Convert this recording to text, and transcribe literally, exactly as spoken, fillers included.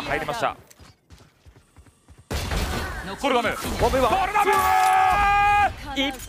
入りました。コルガムボールラブー一